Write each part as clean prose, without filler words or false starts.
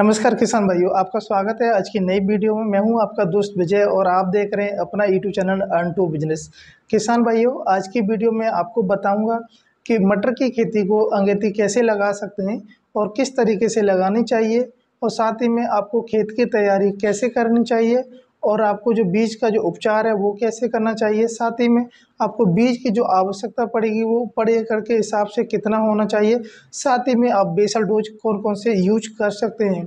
नमस्कार किसान भाइयों, आपका स्वागत है आज की नई वीडियो में। मैं हूं आपका दोस्त विजय और आप देख रहे हैं अपना YouTube channel earn to business. किसान भाइयों, आज की वीडियो में आपको बताऊंगा कि मटर की खेती को अंगेती कैसे लगा सकते हैं और किस तरीके से लगानी चाहिए, और साथ ही में आपको खेत की तैयारी कैसे करनी चाहिए और आपको जो बीज का जो उपचार है वो कैसे करना चाहिए, साथ ही में आपको बीज की जो आवश्यकता पड़ेगी वो पर एकड़ के हिसाब से कितना होना चाहिए, साथ ही में आप बेसल डोज कौन कौन से यूज कर सकते हैं।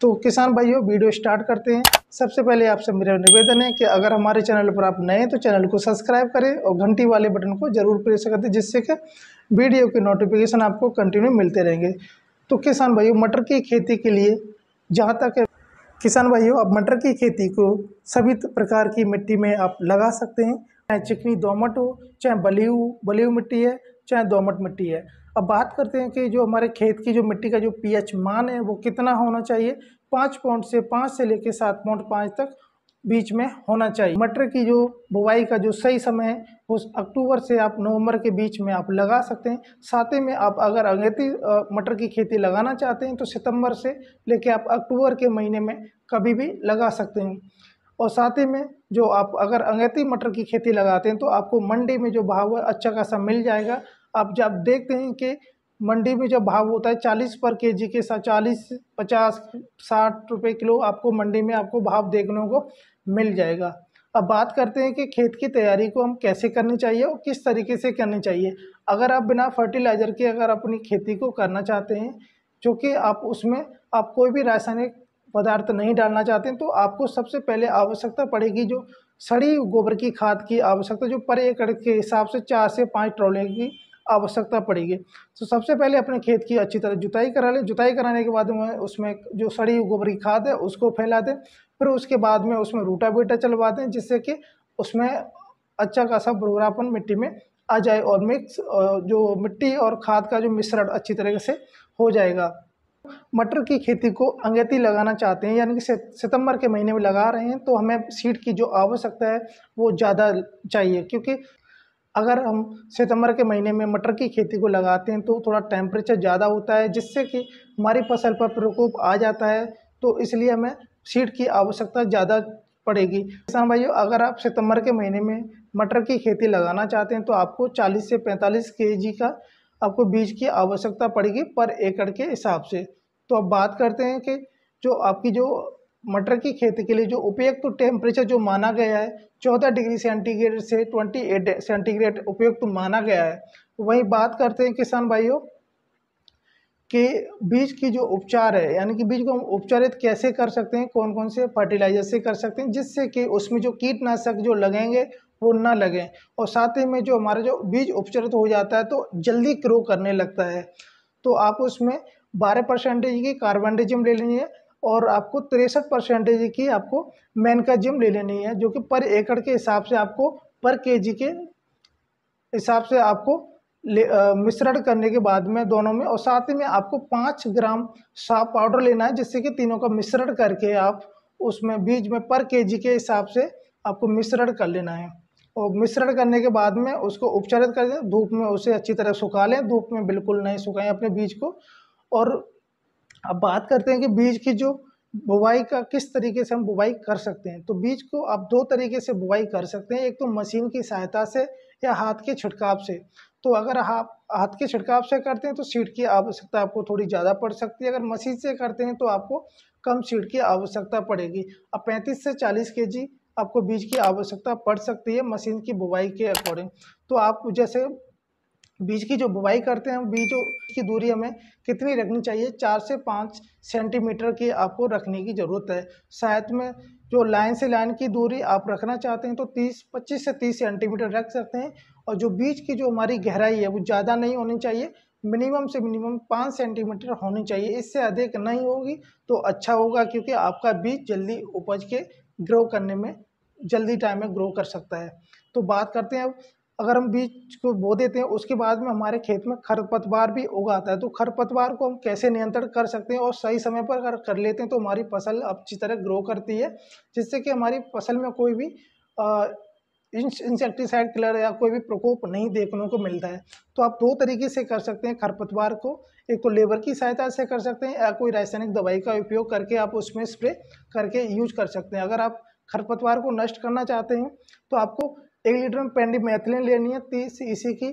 तो किसान भाइयों, वीडियो स्टार्ट करते हैं। सबसे पहले आपसे मेरा निवेदन है कि अगर हमारे चैनल पर आप नए हैं तो चैनल को सब्सक्राइब करें और घंटी वाले बटन को ज़रूर प्रेस कर दें, जिससे कि वीडियो के नोटिफिकेशन आपको कंटिन्यू मिलते रहेंगे। तो किसान भाइयों, मटर की खेती के लिए जहाँ तक किसान भाइयों, आप मटर की खेती को सभी प्रकार की मिट्टी में आप लगा सकते हैं, चाहे चिकनी दोमट हो, चाहे बलुई मिट्टी है, चाहे दोमट मिट्टी है। अब बात करते हैं कि जो हमारे खेत की जो मिट्टी का जो पीएच मान है वो कितना होना चाहिए। 5 से लेकर 7.5 तक बीच में होना चाहिए। मटर की जो बुवाई का जो सही समय है वो अक्टूबर से आप नवंबर के बीच में आप लगा सकते हैं। साथ ही में आप अगर अंगेती मटर की खेती लगाना चाहते हैं तो सितंबर से लेकर आप अक्टूबर के महीने में कभी भी लगा सकते हैं। और साथ ही में जो आप अगर अंगेती मटर की खेती लगाते हैं तो आपको मंडी में जो भाव है अच्छा खासा मिल जाएगा। आप जब देखते हैं कि मंडी में जब भाव होता है 40 पर केजी के साथ 40, 50, 60 रुपए किलो आपको मंडी में आपको भाव देखने को मिल जाएगा। अब बात करते हैं कि खेत की तैयारी को हम कैसे करनी चाहिए और किस तरीके से करनी चाहिए। अगर आप बिना फर्टिलाइज़र के अगर अपनी खेती को करना चाहते हैं, जो कि आप उसमें आप कोई भी रासायनिक पदार्थ नहीं डालना चाहते हैं, तो आपको सबसे पहले आवश्यकता पड़ेगी जो सड़ी गोबर की खाद की आवश्यकता, जो पर एकड़ के हिसाब से 4 से 5 ट्रॉले की आवश्यकता पड़ेगी। तो सबसे पहले अपने खेत की अच्छी तरह जुताई करा लें। जुताई कराने के बाद में उसमें जो सड़ी गोबर की खाद है उसको फैला दें, फिर उसके बाद में उसमें रोटावेटर चलवा दें, जिससे कि उसमें अच्छा खासा भुरभुरापन मिट्टी में आ जाए और मिक्स जो मिट्टी और खाद का जो मिश्रण अच्छी तरीके से हो जाएगा। मटर की खेती को अंगेती लगाना चाहते हैं, यानी कि सितंबर के महीने में लगा रहे हैं, तो हमें सीड की जो आवश्यकता है वो ज़्यादा चाहिए, क्योंकि अगर हम सितंबर के महीने में मटर की खेती को लगाते हैं तो थोड़ा टेम्परेचर ज़्यादा होता है, जिससे कि हमारी फसल पर प्रकोप आ जाता है। तो इसलिए हमें सीड की आवश्यकता ज़्यादा पड़ेगी। किसान भाइयों, अगर आप सितंबर के महीने में मटर की खेती लगाना चाहते हैं तो आपको 40 से 45 केजी का आपको बीज की आवश्यकता पड़ेगी पर एकड़ के हिसाब से। तो अब बात करते हैं कि जो आपकी जो मटर की खेती के लिए जो उपयुक्त टेम्परेचर जो माना गया है 14 डिग्री सेंटीग्रेड से 28 सेंटीग्रेड उपयुक्त माना गया है। वहीं बात करते हैं किसान भाइयों कि बीज की जो उपचार है, यानी कि बीज को हम उपचारित कैसे कर सकते हैं, कौन कौन से फर्टिलाइजर से कर सकते हैं, जिससे कि उसमें जो कीटनाशक जो लगेंगे वो ना लगें। और साथ ही में जो हमारा जो बीज उपचारित हो जाता है तो जल्दी ग्रो करने लगता है। तो आप उसमें 12% की कार्बनडाइजिम ले लीजिए और आपको 63% की आपको मैनकाजिम ले लेनी है, जो कि पर एकड़ के हिसाब से आपको पर केजी के हिसाब से आपको मिश्रण करने के बाद में दोनों में। और साथ ही में आपको 5 ग्राम साफ पाउडर लेना है, जिससे कि तीनों का मिश्रण करके आप उसमें बीज में पर केजी के हिसाब से आपको मिश्रण कर लेना है। और मिश्रण करने के बाद में उसको उपचारित कर दें, धूप में उसे अच्छी तरह सुखा लें। धूप में बिल्कुल नहीं सुखाएं अपने बीज को। और अब बात करते हैं कि बीज की जो बुवाई का किस तरीके से हम बुवाई कर सकते हैं। तो बीज को आप 2 तरीके से बुवाई कर सकते हैं, एक तो मशीन की सहायता से या हाथ के छिड़काव से। तो अगर आप हाथ के छिड़काव से करते हैं तो सीड की आवश्यकता आपको थोड़ी ज़्यादा पड़ सकती है। अगर मशीन से करते हैं तो आपको कम सीड की आवश्यकता पड़ेगी। अब 35 से 40 केजी आपको बीज की आवश्यकता पड़ सकती है मशीन की बुवाई के अकॉर्डिंग। तो आप जैसे बीज की जो बुवाई करते हैं, बीजों की दूरी हमें कितनी रखनी चाहिए, 4 से 5 सेंटीमीटर की आपको रखने की ज़रूरत है। साथ में जो लाइन से लाइन की दूरी आप रखना चाहते हैं तो 25 से 30 सेंटीमीटर रख सकते हैं। और जो बीज की जो हमारी गहराई है वो ज़्यादा नहीं होनी चाहिए, मिनिमम से मिनिमम 5 सेंटीमीटर होनी चाहिए। इससे अधिक नहीं होगी तो अच्छा होगा, क्योंकि आपका बीज जल्दी उपज के ग्रो करने में जल्दी टाइम में ग्रो कर सकता है। तो बात करते हैं, अब अगर हम बीज को बो देते हैं उसके बाद में हमारे खेत में खरपतवार भी उगाता है, तो खरपतवार को हम कैसे नियंत्रण कर सकते हैं और सही समय पर अगर कर लेते हैं तो हमारी फसल अच्छी तरह ग्रो करती है, जिससे कि हमारी फसल में कोई भी इंसेक्टिसाइड किलर या कोई भी प्रकोप नहीं देखने को मिलता है। तो आप दो तरीके से कर सकते हैं खरपतवार को, एक तो लेबर की सहायता से कर सकते हैं या कोई रासायनिक दवाई का उपयोग करके आप उसमें स्प्रे करके यूज कर सकते हैं। अगर आप खरपतवार को नष्ट करना चाहते हैं तो आपको 1 लीटर में पेंडीमेथिलिन लेनी है 30 इसी की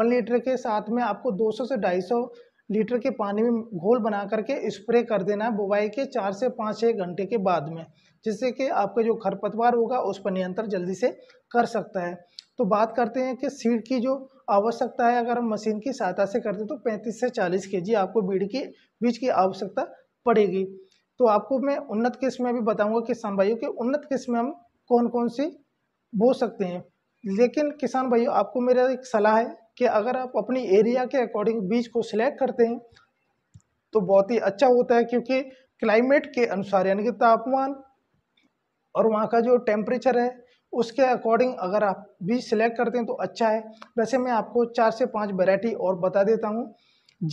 1 लीटर के साथ में आपको 200 से 250 लीटर के पानी में घोल बना करके स्प्रे कर देना है बुवाई के 4 से 5-6 घंटे के बाद में, जिससे कि आपका जो खरपतवार होगा उस पर नियंत्रण जल्दी से कर सकता है। तो बात करते हैं कि सीड की जो आवश्यकता है, अगर हम मशीन की सहायता से करते हैं तो 35 से 40 kg आपको बीज की आवश्यकता पड़ेगी। तो आपको मैं उन्नत किस्म में भी बताऊँगा कि किसान भाइयों के उन्नत किस्म में हम कौन कौन सी बो सकते हैं। लेकिन किसान भाइयों आपको मेरा एक सलाह है कि अगर आप अपनी एरिया के अकॉर्डिंग बीज को सिलेक्ट करते हैं तो बहुत ही अच्छा होता है, क्योंकि क्लाइमेट के अनुसार यानी कि तापमान और वहाँ का जो टेम्परेचर है उसके अकॉर्डिंग अगर आप बीज सिलेक्ट करते हैं तो अच्छा है। वैसे मैं आपको 4 से 5 वैरायटी और बता देता हूँ।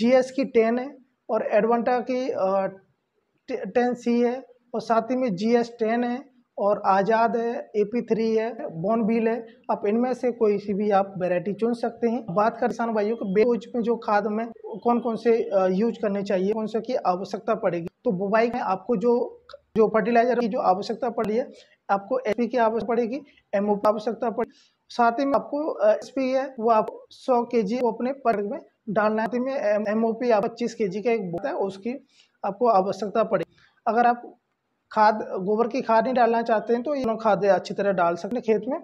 GS की 10 है और एडवांटा की 10C है और साथ ही में GS-10 है और आज़ाद है, AP-3 है, बॉर्नबिल है। आप इनमें से कोई सी भी आप वैरायटी चुन सकते हैं। बात कर किसान भाइयों को बेबोज में जो खाद में कौन कौन से यूज करने चाहिए, कौन सा की आवश्यकता पड़ेगी, तो बुवाई में आपको जो फर्टिलाइजर की जो आवश्यकता पड़ी है, आपको SP की आवश्यकता पड़ेगी, MOP की आवश्यकता पड़ेगी, साथ ही में आपको SP है वो आप 100 kg वो अपने पर में डालना है, में MOP आप 25 kg का एक बोता है उसकी आपको आवश्यकता पड़ेगी। अगर आप खाद गोबर की खाद नहीं डालना चाहते हैं तो ये खाद अच्छी तरह डाल सकते हैं खेत में।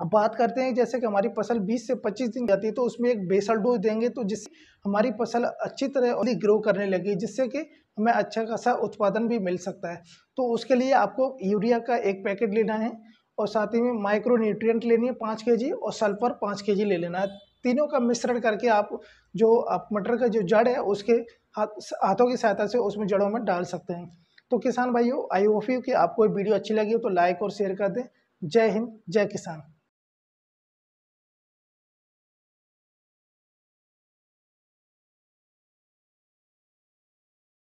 अब बात करते हैं जैसे कि हमारी फसल 20 से 25 दिन जाती है तो उसमें एक बेसल डोज देंगे तो जिससे हमारी फसल अच्छी तरह और ग्रो करने लगी, जिससे कि हमें अच्छा खासा उत्पादन भी मिल सकता है। तो उसके लिए आपको यूरिया का 1 पैकेट लेना है और साथ ही में माइक्रो न्यूट्रिएंट लेनी है 5 kg और सल्फर 5 kg ले लेना है। तीनों का मिश्रण करके आप मटर का जो जड़ है उसके हाथों की सहायता से उसमें जड़ों में डाल सकते हैं। तो किसान भाइयों आई होप यू कि आपको ये वीडियो अच्छी लगी हो तो लाइक और शेयर कर दें। जय हिंद, जय किसान।